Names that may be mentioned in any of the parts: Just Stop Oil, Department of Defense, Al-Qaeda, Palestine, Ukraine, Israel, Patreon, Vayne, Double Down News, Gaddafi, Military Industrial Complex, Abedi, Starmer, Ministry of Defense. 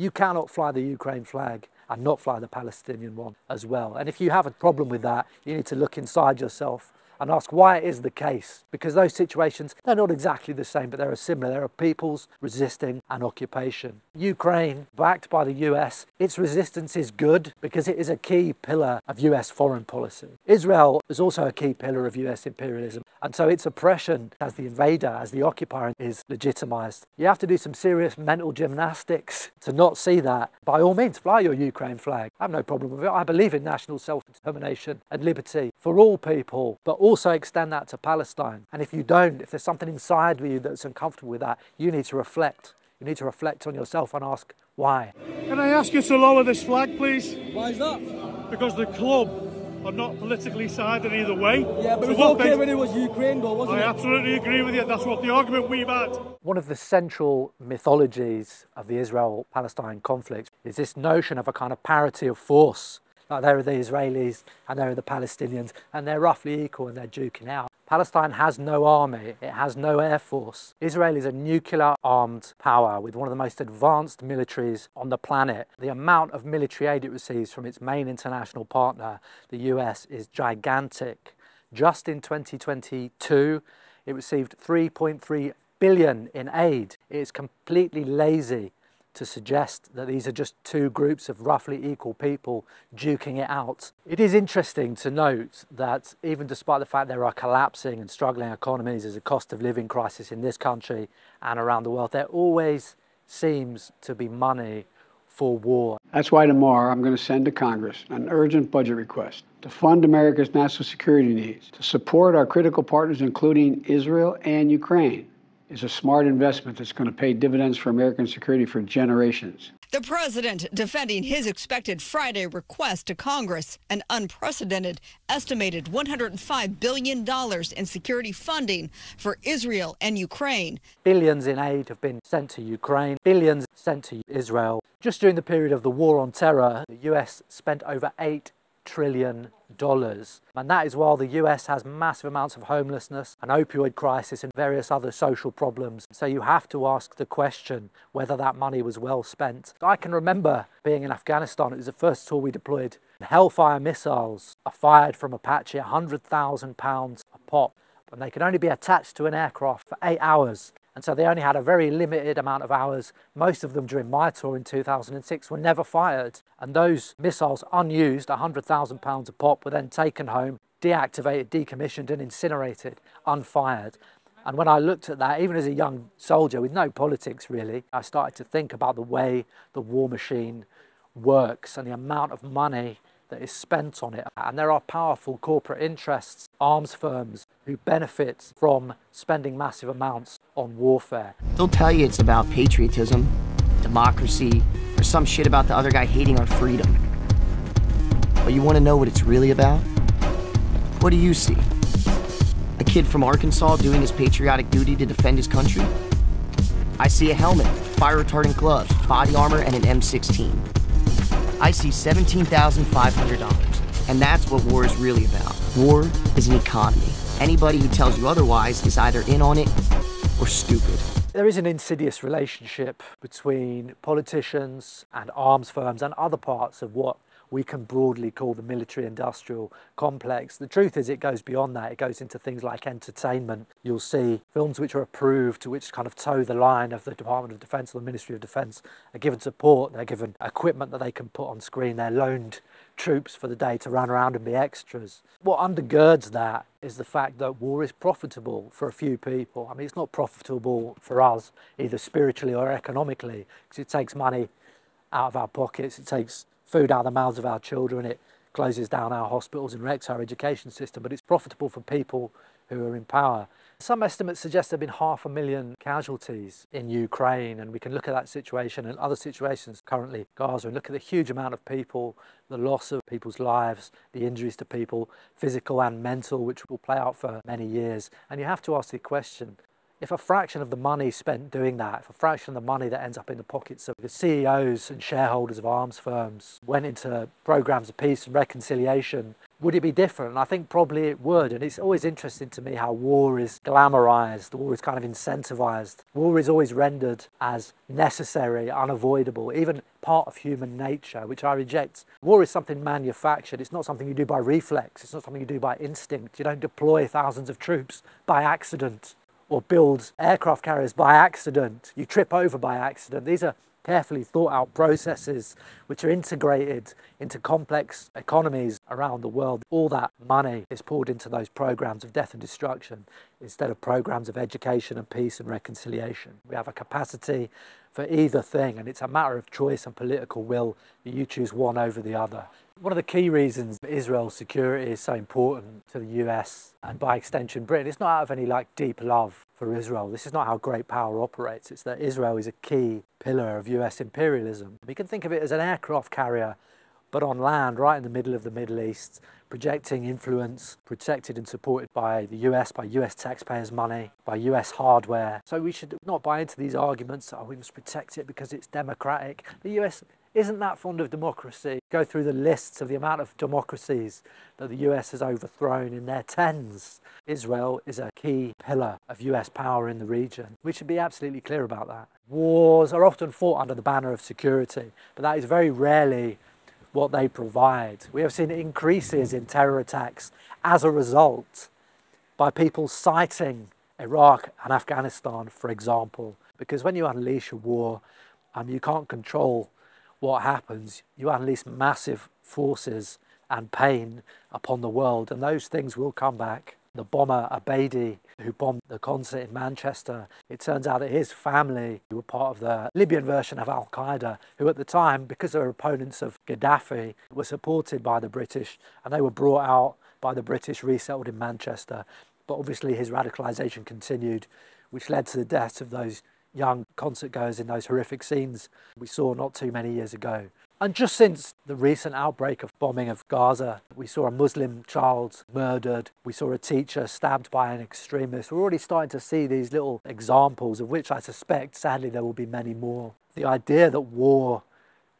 You cannot fly the Ukraine flag and not fly the Palestinian one as well. And if you have a problem with that, you need to look inside yourself and ask why it is the case, because those situations, they're not exactly the same, but they're similar. There are peoples resisting an occupation. Ukraine, backed by the US, its resistance is good because it is a key pillar of US foreign policy. Israel is also a key pillar of US imperialism, and so its oppression as the invader, as the occupier, is legitimized. You have to do some serious mental gymnastics to not see that. By all means, fly your Ukraine flag. I have no problem with it. I believe in national self-determination and liberty for all people, but also extend that to Palestine. And if you don't, if there's something inside of you that's uncomfortable with that, you need to reflect. You need to reflect on yourself and ask why. Can I ask you to lower this flag, please? Why is that? Because the club are not politically sided either way. Yeah, but so it was okay when it was Ukraine though, wasn't it? I absolutely agree with you. That's what the argument we've had. One of the central mythologies of the Israel-Palestine conflict is this notion of a kind of parity of force. Like, there are the Israelis and there are the Palestinians, and they're roughly equal and they're duking out. Palestine has no army, it has no air force. Israel is a nuclear armed power with one of the most advanced militaries on the planet. The amount of military aid it receives from its main international partner, the US, is gigantic. Just in 2022, it received $3.3 billion in aid. It is completely lazy to suggest that these are just two groups of roughly equal people duking it out. It is interesting to note that even despite the fact there are collapsing and struggling economies, as a cost of living crisis in this country and around the world, there always seems to be money for war. That's why tomorrow I'm going to send to Congress an urgent budget request to fund America's national security needs, to support our critical partners, including Israel and Ukraine. Is a smart investment that's going to pay dividends for American security for generations. The president defending his expected Friday request to Congress, an unprecedented estimated $105 billion in security funding for Israel and Ukraine. Billions in aid have been sent to Ukraine, billions sent to Israel. Just during the period of the war on terror, the US spent over $8 trillion. And that is while the US has massive amounts of homelessness, an opioid crisis and various other social problems. So you have to ask the question whether that money was well spent. I can remember being in Afghanistan. It was the first tour we deployed. Hellfire missiles are fired from Apache, £100,000 a pop, and they can only be attached to an aircraft for 8 hours. And so they only had a very limited amount of hours. Most of them during my tour in 2006 were never fired. And those missiles, unused, £100,000 a pop, were then taken home, deactivated, decommissioned and incinerated, unfired. And when I looked at that, even as a young soldier with no politics really, I started to think about the way the war machine works and the amount of money that is spent on it. And there are powerful corporate interests, arms firms, who benefit from spending massive amounts on warfare. They'll tell you it's about patriotism, democracy, or some shit about the other guy hating our freedom. But you want to know what it's really about? What do you see? A kid from Arkansas doing his patriotic duty to defend his country? I see a helmet, fire retardant gloves, body armor, and an M16. I see $17,500, and that's what war is really about. War is an economy. Anybody who tells you otherwise is either in on it or stupid. There is an insidious relationship between politicians and arms firms and other parts of what we can broadly call the military-industrial complex. The truth is it goes beyond that. It goes into things like entertainment. You'll see films which are approved, which kind of toe the line of the Department of Defense or the Ministry of Defense, are given support, they're given equipment that they can put on screen, they're loaned troops for the day to run around and be extras. What undergirds that is the fact that war is profitable for a few people. I mean, it's not profitable for us, either spiritually or economically, because it takes money out of our pockets, it takes food out of the mouths of our children, it closes down our hospitals and wrecks our education system, but it's profitable for people who are in power. Some estimates suggest there have been 500,000 casualties in Ukraine, and we can look at that situation and other situations currently, Gaza, and look at the huge amount of people, the loss of people's lives, the injuries to people, physical and mental, which will play out for many years. And you have to ask the question, if a fraction of the money spent doing that, if a fraction of the money that ends up in the pockets of the CEOs and shareholders of arms firms went into programs of peace and reconciliation, would it be different? And I think probably it would. And it's always interesting to me how war is glamorized, war is kind of incentivized. War is always rendered as necessary, unavoidable, even part of human nature, which I reject. War is something manufactured. It's not something you do by reflex. It's not something you do by instinct. You don't deploy thousands of troops by accident or build aircraft carriers by accident. You trip over by accident. These are carefully thought out processes which are integrated into complex economies around the world. All that money is poured into those programs of death and destruction instead of programs of education and peace and reconciliation. We have a capacity for either thing, and it's a matter of choice and political will that you choose one over the other. One of the key reasons Israel's security is so important to the US and by extension Britain, it's not out of any like deep love for Israel. This is not how great power operates. It's that Israel is a key pillar of US imperialism. You can think of it as an aircraft carrier, but on land, right in the middle of the Middle East, projecting influence, protected and supported by the US, by US taxpayers' money, by US hardware. So we should not buy into these arguments, oh, we must protect it because it's democratic. The US isn't that fond of democracy. Go through the lists of the amount of democracies that the US has overthrown in their tens. Israel is a key pillar of US power in the region. We should be absolutely clear about that. Wars are often fought under the banner of security, but that is very rarely what they provide. We have seen increases in terror attacks as a result by people citing Iraq and Afghanistan, for example, because when you unleash a war, you can't control what happens. You unleash massive forces and pain upon the world, and those things will come back. The bomber Abedi, who bombed the concert in Manchester, it turns out that his family were part of the Libyan version of Al-Qaeda, who at the time, because they were opponents of Gaddafi, were supported by the British, and they were brought out by the British, resettled in Manchester. But obviously his radicalisation continued, which led to the deaths of those young concertgoers in those horrific scenes we saw not too many years ago. And just since the recent outbreak of bombing of Gaza, we saw a Muslim child murdered, we saw a teacher stabbed by an extremist. We're already starting to see these little examples, of which I suspect, sadly, there will be many more. The idea that war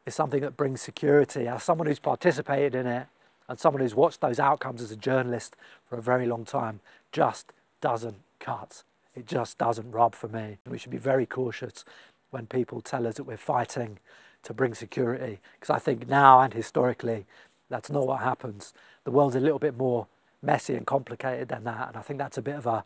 is something that brings security, as someone who's participated in it and someone who's watched those outcomes as a journalist for a very long time, just doesn't cut. It just doesn't rub for me. We should be very cautious when people tell us that we're fighting to bring security, because I think now and historically that's not what happens. The world's a little bit more messy and complicated than that, and I think that's a bit of a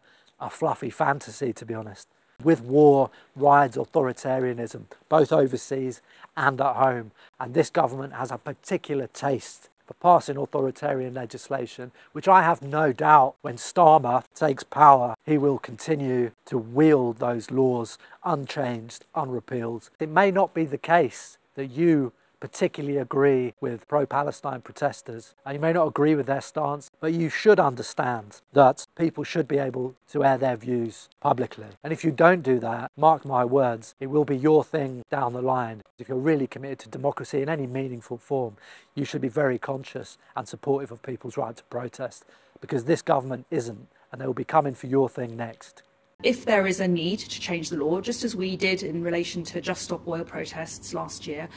fluffy fantasy, to be honest. With war rides authoritarianism, both overseas and at home, and this government has a particular taste for passing authoritarian legislation, which I have no doubt when Starmer takes power, he will continue to wield those laws unchanged, unrepealed. It may not be the case that you particularly agree with pro-Palestine protesters, and you may not agree with their stance, but you should understand that people should be able to air their views publicly. And if you don't do that, mark my words, it will be your thing down the line. If you're really committed to democracy in any meaningful form, you should be very conscious and supportive of people's right to protest, because this government isn't, and they will be coming for your thing next. If there is a need to change the law, just as we did in relation to Just Stop Oil protests last year,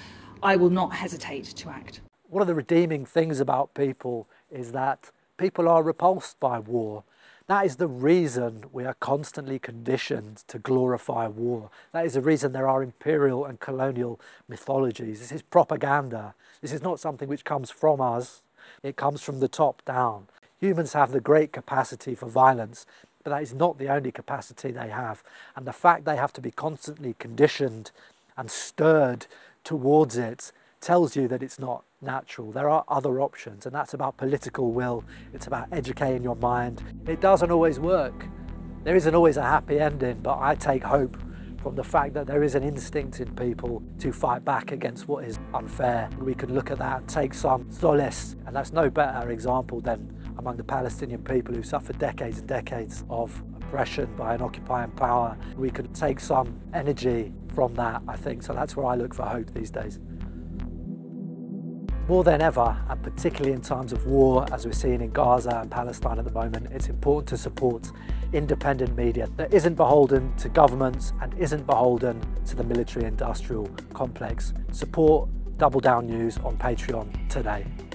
I will not hesitate to act. One of the redeeming things about people is that people are repulsed by war. That is the reason we are constantly conditioned to glorify war. That is the reason there are imperial and colonial mythologies. This is propaganda. This is not something which comes from us. It comes from the top down. Humans have the great capacity for violence, but that is not the only capacity they have. And the fact they have to be constantly conditioned and stirred towards it tells you that it's not natural. There are other options, and that's about political will. It's about educating your mind. It doesn't always work. There isn't always a happy ending, but I take hope from the fact that there is an instinct in people to fight back against what is unfair. We can look at that and take some solace, and that's no better example than among the Palestinian people who suffered decades and decades of oppression by an occupying power. We could take some energy from that, I think. So that's where I look for hope these days. More than ever, and particularly in times of war, as we're seeing in Gaza and Palestine at the moment, it's important to support independent media that isn't beholden to governments and isn't beholden to the military-industrial complex. Support Double Down News on Patreon today.